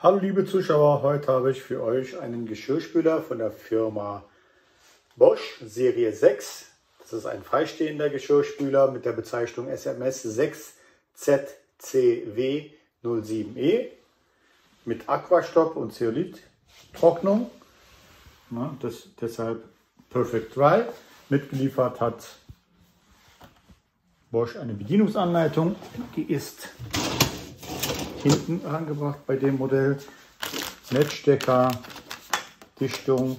Hallo liebe Zuschauer, heute habe ich für euch einen Geschirrspüler von der Firma Bosch Serie 6. Das ist ein freistehender Geschirrspüler mit der Bezeichnung SMS 6ZCW07E mit Aquastop und Zeolith Trocknung. Deshalb Perfect Dry. Mitgeliefert hat Bosch eine Bedienungsanleitung, die ist hinten angebracht bei dem Modell, Netzstecker, Dichtung,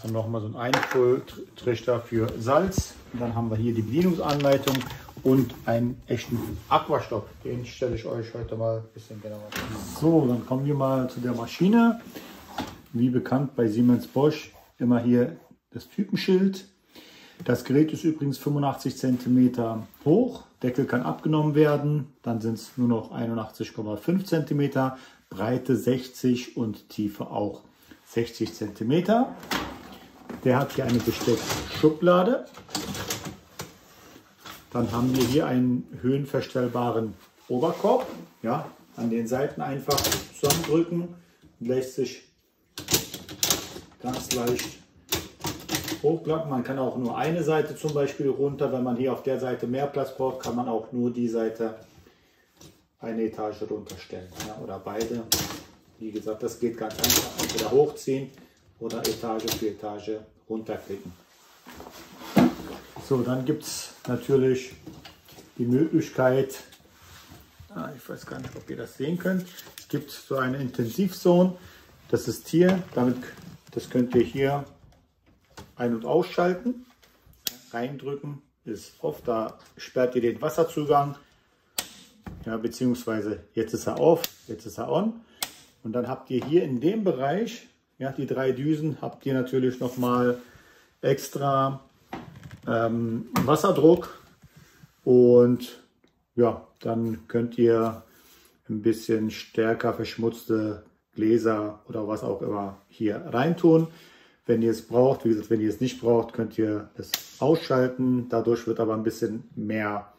dann nochmal so ein Einfülltrichter für Salz. Und dann haben wir hier die Bedienungsanleitung und einen echten Aquastop. Den stelle ich euch heute mal ein bisschen genauer vor. So, dann kommen wir mal zu der Maschine. Wie bekannt bei Siemens Bosch immer hier das Typenschild. Das Gerät ist übrigens 85 cm hoch, Deckel kann abgenommen werden, dann sind es nur noch 81,5 cm, Breite 60 und Tiefe auch 60 cm. Der hat hier eine Besteckschublade. Dann haben wir hier einen höhenverstellbaren Oberkorb, ja, an den Seiten einfach zusammendrücken und lässt sich ganz leicht hochklappen. Man kann auch nur eine Seite zum Beispiel runter. Wenn man hier auf der Seite mehr Platz braucht, kann man auch nur die Seite eine Etage runterstellen, ja, oder beide. Wie gesagt, das geht ganz einfach. Entweder hochziehen oder Etage für Etage runterklicken. So, dann gibt es natürlich die Möglichkeit, ich weiß gar nicht, ob ihr das sehen könnt, es gibt so eine Intensivzone. Das ist hier, das könnt ihr hier ein- und ausschalten, reindrücken ist oft, da sperrt ihr den Wasserzugang, ja, beziehungsweise jetzt ist er off, jetzt ist er on, und dann habt ihr hier in dem Bereich, ja, die drei Düsen, habt ihr natürlich nochmal extra Wasserdruck, und ja, dann könnt ihr ein bisschen stärker verschmutzte Gläser oder was auch immer hier reintun. Wenn ihr es braucht, wie gesagt, wenn ihr es nicht braucht, könnt ihr es ausschalten. Dadurch wird aber ein bisschen mehr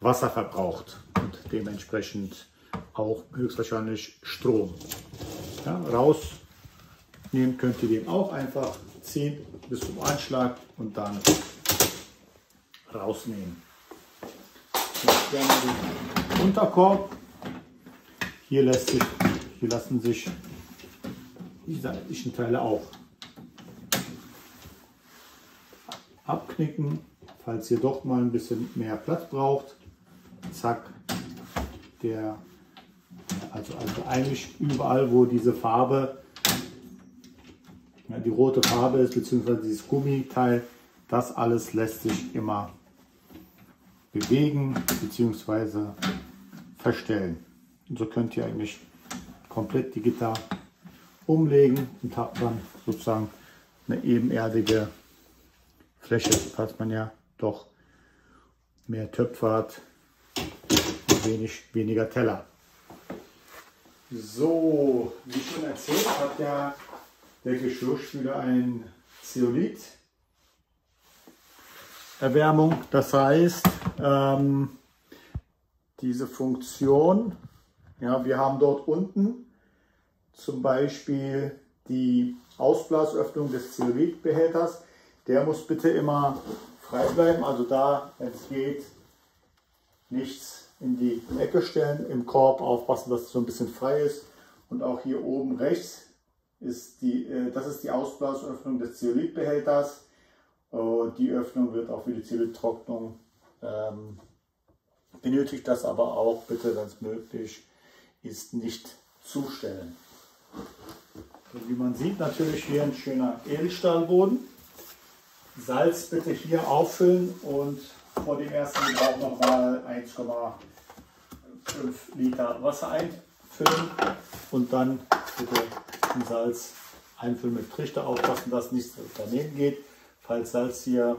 Wasser verbraucht und dementsprechend auch höchstwahrscheinlich Strom. Ja, rausnehmen könnt ihr den auch einfach, ziehen bis zum Anschlag und dann rausnehmen. Jetzt werden wir den Unterkorb. Hier lassen sich die seitlichen Teile auch abknicken, falls ihr doch mal ein bisschen mehr Platz braucht. Zack, also eigentlich überall, wo diese Farbe, ja, die rote Farbe ist, beziehungsweise dieses Gummiteil, das alles lässt sich immer bewegen beziehungsweise verstellen. Und so könnt ihr eigentlich komplett die Gitter umlegen und habt dann sozusagen eine ebenerdige Fläche, falls man ja doch mehr Töpfe hat und weniger Teller. So, wie schon erzählt, hat ja der Geschirrspüler ein Zeolith Erwärmung. Das heißt, diese Funktion, ja, wir haben dort unten zum Beispiel die Ausblasöffnung des Zeolithbehälters. Der muss bitte immer frei bleiben, also da, wenn es geht, nichts in die Ecke stellen, im Korb aufpassen, dass es so ein bisschen frei ist. Und auch hier oben rechts ist das ist die Ausblasöffnung des Zeolithbehälters. Die Öffnung wird auch für die Zeolithtrocknung benötigt, das aber auch bitte, wenn es möglich ist, nicht zustellen. Und wie man sieht, natürlich hier ein schöner Edelstahlboden. Salz bitte hier auffüllen und vor dem ersten Gebrauch nochmal 1,5 Liter Wasser einfüllen und dann bitte den Salz einfüllen mit Trichter, aufpassen, dass nichts daneben geht. Falls Salz hier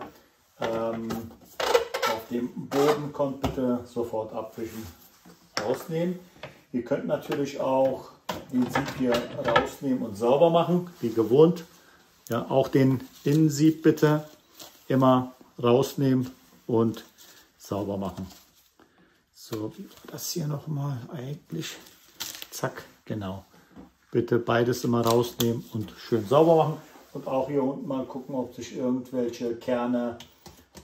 auf dem Boden kommt, bitte sofort abwischen, rausnehmen. Ihr könnt natürlich auch den Sieb hier rausnehmen und sauber machen, wie gewohnt. Ja, auch den Innensieb bitte immer rausnehmen und sauber machen. So, wie war das hier nochmal eigentlich? Zack, genau. Bitte beides immer rausnehmen und schön sauber machen. Und auch hier unten mal gucken, ob sich irgendwelche Kerne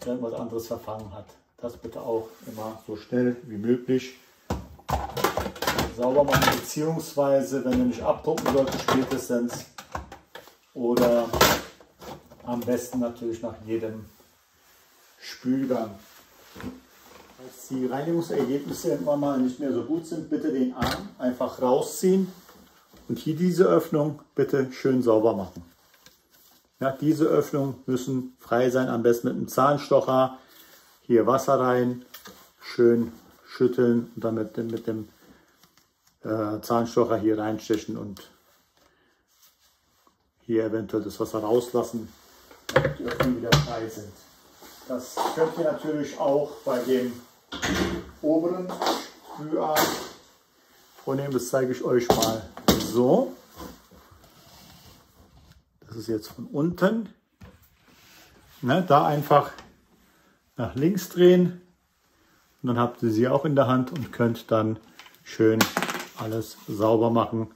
oder irgendwas anderes verfangen hat. Das bitte auch immer so schnell wie möglich sauber machen, beziehungsweise wenn ihr nicht abpumpen sollt, spätestens oder am besten natürlich nach jedem Spülgang. Falls die Reinigungsergebnisse irgendwann mal nicht mehr so gut sind, bitte den Arm einfach rausziehen und hier diese Öffnung bitte schön sauber machen. Ja, diese Öffnungen müssen frei sein, am besten mit einem Zahnstocher. Hier Wasser rein, schön schütteln und dann mit dem Zahnstocher hier reinstechen und hier eventuell das Wasser rauslassen, damit die Öffnungen wieder frei sind. Das könnt ihr natürlich auch bei dem oberen Spülarm vornehmen, das zeige ich euch mal so. Das ist jetzt von unten, ne, da einfach nach links drehen und dann habt ihr sie auch in der Hand und könnt dann schön alles sauber machen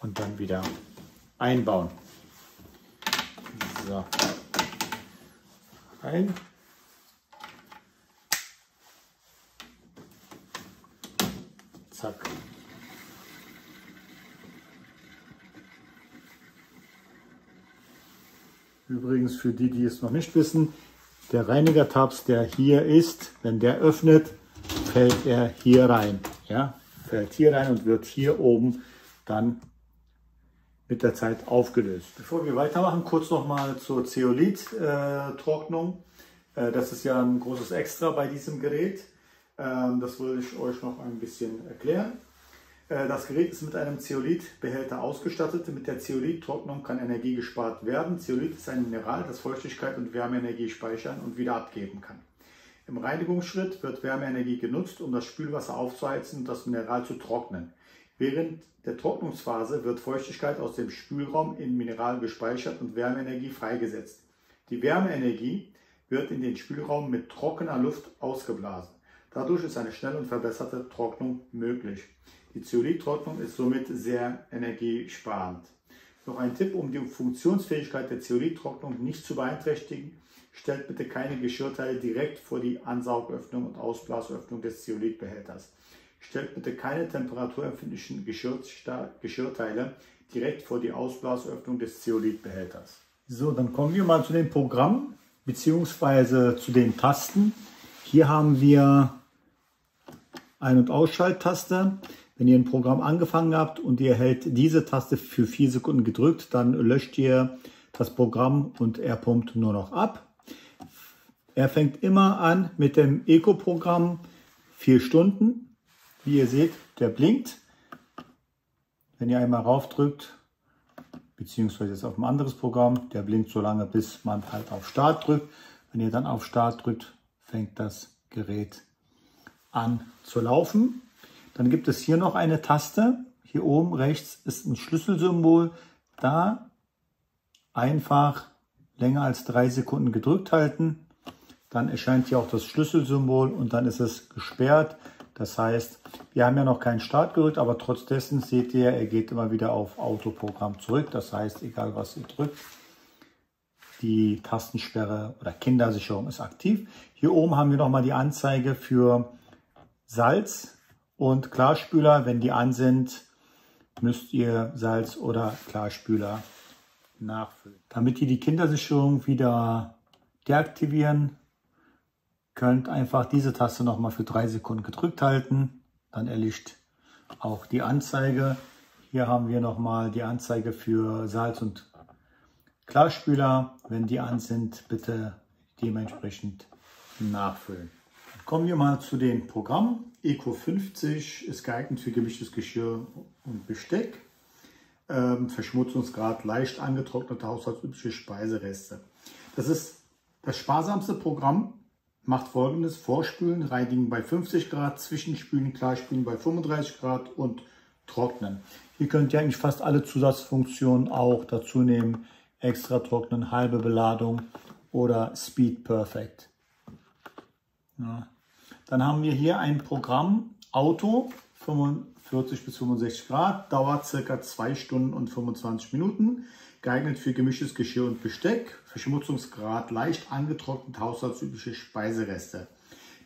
und dann wieder einbauen. So, rein. Zack. Übrigens für die, die es noch nicht wissen, der Reinigertabs, der hier ist, wenn der öffnet, fällt er hier rein. Ja? Fällt hier rein und wird hier oben dann mit der Zeit aufgelöst. Bevor wir weitermachen, kurz nochmal zur Zeolith-Trocknung. Das ist ja ein großes Extra bei diesem Gerät. Das will ich euch noch ein bisschen erklären. Das Gerät ist mit einem Zeolithbehälter ausgestattet. Mit der Zeolith-Trocknung kann Energie gespart werden. Zeolith ist ein Mineral, das Feuchtigkeit und Wärmeenergie speichern und wieder abgeben kann. Im Reinigungsschritt wird Wärmeenergie genutzt, um das Spülwasser aufzuheizen und das Mineral zu trocknen. Während der Trocknungsphase wird Feuchtigkeit aus dem Spülraum in Mineral gespeichert und Wärmeenergie freigesetzt. Die Wärmeenergie wird in den Spülraum mit trockener Luft ausgeblasen. Dadurch ist eine schnelle und verbesserte Trocknung möglich. Die Zeolith-Trocknung ist somit sehr energiesparend. Noch ein Tipp, um die Funktionsfähigkeit der Zeolith-Trocknung nicht zu beeinträchtigen, stellt bitte keine Geschirrteile direkt vor die Ansaugöffnung und Ausblasöffnung des Zeolithbehälters. Stellt bitte keine temperaturempfindlichen Geschirrteile direkt vor die Ausblasöffnung des Zeolithbehälters. So, dann kommen wir mal zu dem Programm bzw. zu den Tasten. Hier haben wir Ein- und Ausschalttaste. Wenn ihr ein Programm angefangen habt und ihr hält diese Taste für 4 Sekunden gedrückt, dann löscht ihr das Programm und er pumpt nur noch ab. Er fängt immer an mit dem Eco-Programm 4 Stunden. Wie ihr seht, der blinkt. Wenn ihr einmal raufdrückt, beziehungsweise jetzt auf ein anderes Programm, der blinkt so lange, bis man halt auf Start drückt. Wenn ihr dann auf Start drückt, fängt das Gerät an zu laufen. Dann gibt es hier noch eine Taste. Hier oben rechts ist ein Schlüsselsymbol. Da einfach länger als 3 Sekunden gedrückt halten. Dann erscheint hier auch das Schlüsselsymbol und dann ist es gesperrt. Das heißt, wir haben ja noch keinen Start gerückt, aber trotz dessen seht ihr, er geht immer wieder auf Autoprogramm zurück. Das heißt, egal was ihr drückt, die Tastensperre oder Kindersicherung ist aktiv. Hier oben haben wir nochmal die Anzeige für Salz und Klarspüler, wenn die an sind, müsst ihr Salz oder Klarspüler nachfüllen. Damit ihr die Kindersicherung wieder deaktivieren könnt, einfach diese Taste nochmal für 3 Sekunden gedrückt halten. Dann erlischt auch die Anzeige. Hier haben wir nochmal die Anzeige für Salz und Klarspüler. Wenn die an sind, bitte dementsprechend nachfüllen. Kommen wir mal zu den Programmen. Eco 50 ist geeignet für gemischtes Geschirr und Besteck. Verschmutzungsgrad leicht angetrocknete haushaltsübliche Speisereste. Das ist das sparsamste Programm. Macht folgendes: Vorspülen, reinigen bei 50 Grad, Zwischenspülen, Klarspülen bei 35 Grad und trocknen. Hier könnt ihr eigentlich fast alle Zusatzfunktionen auch dazu nehmen. Extra trocknen, halbe Beladung oder Speed Perfect. Ja. Dann haben wir hier ein Programm Auto 45 bis 65 Grad, dauert ca. 2 Stunden und 25 Minuten, geeignet für gemischtes Geschirr und Besteck, Verschmutzungsgrad leicht, angetrocknet, haushaltsübliche Speisereste.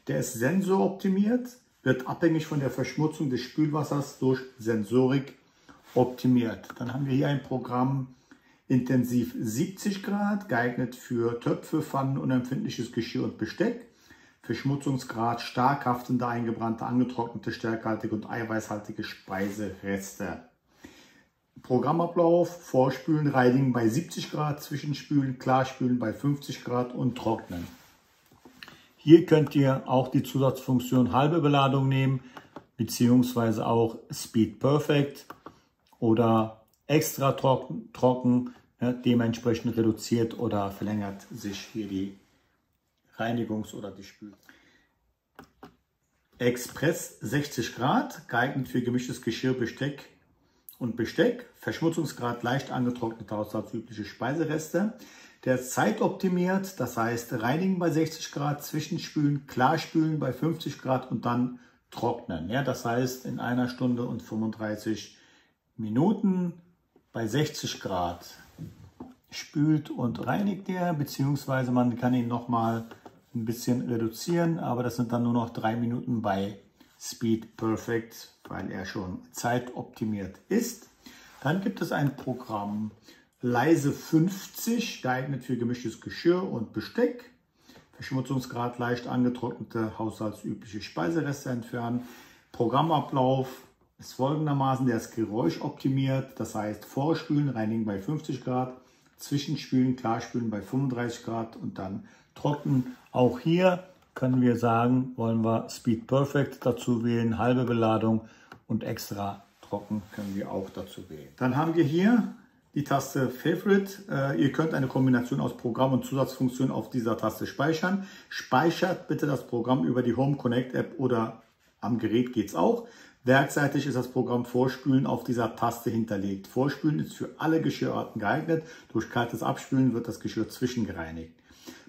Der ist sensoroptimiert, wird abhängig von der Verschmutzung des Spülwassers durch Sensorik optimiert. Dann haben wir hier ein Programm intensiv 70 Grad, geeignet für Töpfe, Pfannen, unempfindliches Geschirr und Besteck. Verschmutzungsgrad stark haftende, eingebrannte, angetrocknete, stärkehaltige und eiweißhaltige Speisereste. Programmablauf: Vorspülen, Reinigen bei 70 Grad, Zwischenspülen, Klarspülen bei 50 Grad und Trocknen. Hier könnt ihr auch die Zusatzfunktion halbe Beladung nehmen, beziehungsweise auch Speed Perfect oder extra trocken, dementsprechend reduziert oder verlängert sich hier die Reinigungs- oder die Spül. Express 60 Grad, geeignet für gemischtes Geschirr, Besteck und Besteck. Verschmutzungsgrad leicht, angetrocknete, haushaltsübliche Speisereste. Der ist zeitoptimiert, das heißt Reinigen bei 60 Grad, Zwischenspülen, Klarspülen bei 50 Grad und dann Trocknen. Ja, das heißt in einer Stunde und 35 Minuten bei 60 Grad spült und reinigt er, beziehungsweise man kann ihn nochmal ein bisschen reduzieren, aber das sind dann nur noch 3 Minuten bei Speed Perfect, weil er schon zeitoptimiert ist. Dann gibt es ein Programm leise 50, geeignet für gemischtes Geschirr und Besteck, Verschmutzungsgrad leicht, angetrocknete, haushaltsübliche Speisereste entfernen. Programmablauf ist folgendermaßen: der ist geräuschoptimiert, das heißt Vorspülen, Reinigen bei 50 Grad, Zwischenspülen, Klarspülen bei 35 Grad und dann Trocknen. Auch hier können wir sagen, wollen wir Speed Perfect dazu wählen, halbe Beladung und extra trocken können wir auch dazu wählen. Dann haben wir hier die Taste Favorite. Ihr könnt eine Kombination aus Programm und Zusatzfunktion auf dieser Taste speichern. Speichert bitte das Programm über die Home Connect App oder am Gerät geht es auch. Werkseitig ist das Programm Vorspülen auf dieser Taste hinterlegt. Vorspülen ist für alle Geschirrarten geeignet. Durch kaltes Abspülen wird das Geschirr zwischengereinigt.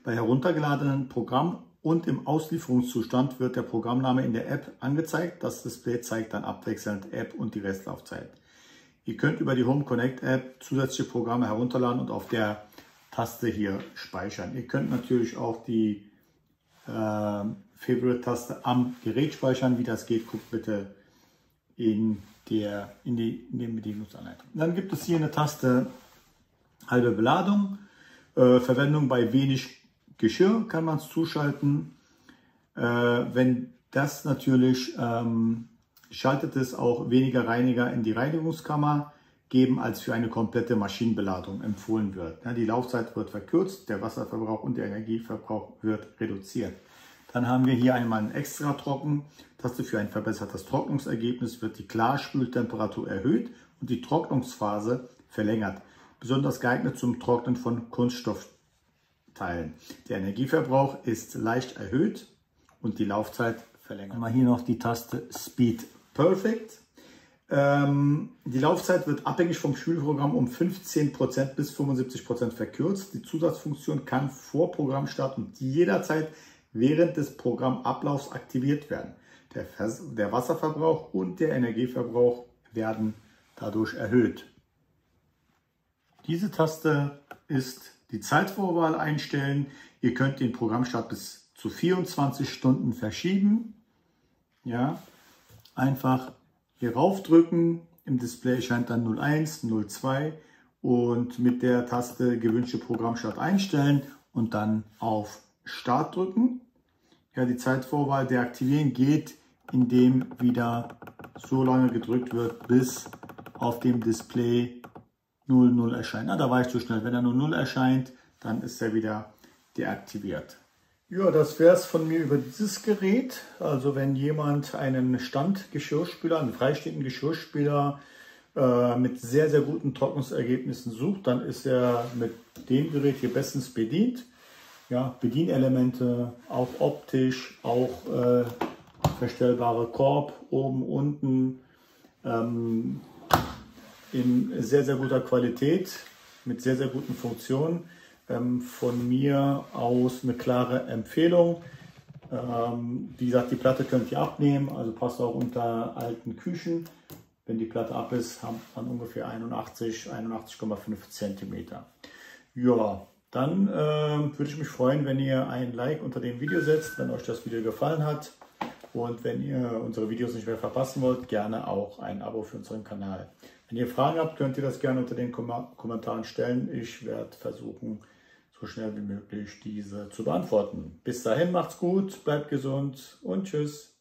Bei heruntergeladenen Programm und im Auslieferungszustand wird der Programmname in der App angezeigt. Das Display zeigt dann abwechselnd App und die Restlaufzeit. Ihr könnt über die Home Connect App zusätzliche Programme herunterladen und auf der Taste hier speichern. Ihr könnt natürlich auch die Favorite-Taste am Gerät speichern. Wie das geht, guckt bitte in den Bedienungsanleitung. Dann gibt es hier eine Taste halbe Beladung. Verwendung bei wenig Geschirr kann man es zuschalten. Wenn das natürlich schaltet es auch weniger Reiniger in die Reinigungskammer geben, als für eine komplette Maschinenbeladung empfohlen wird. Ja, die Laufzeit wird verkürzt, der Wasserverbrauch und der Energieverbrauch wird reduziert. Dann haben wir hier einmal ein extra trocken. Taste für ein verbessertes Trocknungsergebnis wird die Klarspültemperatur erhöht und die Trocknungsphase verlängert. Besonders geeignet zum Trocknen von Kunststoffteilen. Der Energieverbrauch ist leicht erhöht und die Laufzeit verlängert. Dann haben wir hier noch die Taste Speed Perfect. Die Laufzeit wird abhängig vom Spülprogramm um 15% bis 75% verkürzt. Die Zusatzfunktion kann vor Programmstart und jederzeit während des Programmablaufs aktiviert werden. Der Wasserverbrauch und der Energieverbrauch werden dadurch erhöht. Diese Taste ist die Zeitvorwahl einstellen. Ihr könnt den Programmstart bis zu 24 Stunden verschieben. Ja, einfach hier raufdrücken. Im Display erscheint dann 01, 02 und mit der Taste gewünschte Programmstart einstellen und dann auf Start drücken. Ja, die Zeitvorwahl deaktivieren geht, indem wieder so lange gedrückt wird, bis auf dem Display 00 erscheint. Na, da war ich zu schnell. Wenn er nur 0 erscheint, dann ist er wieder deaktiviert. Ja, das wäre es von mir über dieses Gerät. Also wenn jemand einen Standgeschirrspüler, einen freistehenden Geschirrspüler mit sehr, sehr guten Trocknungsergebnissen sucht, dann ist er mit dem Gerät hier bestens bedient. Ja, Bedienelemente, auch optisch, auch verstellbare Korb, oben, unten, in sehr, sehr guter Qualität, mit sehr, sehr guten Funktionen. Von mir aus eine klare Empfehlung. Wie gesagt, die Platte könnt ihr abnehmen, also passt auch unter alten Küchen. Wenn die Platte ab ist, haben man ungefähr 81,5 cm. Ja, dann würde ich mich freuen, wenn ihr ein Like unter dem Video setzt, wenn euch das Video gefallen hat. Und wenn ihr unsere Videos nicht mehr verpassen wollt, gerne auch ein Abo für unseren Kanal. Wenn ihr Fragen habt, könnt ihr das gerne unter den Kommentaren stellen. Ich werde versuchen, so schnell wie möglich diese zu beantworten. Bis dahin, macht's gut, bleibt gesund und tschüss.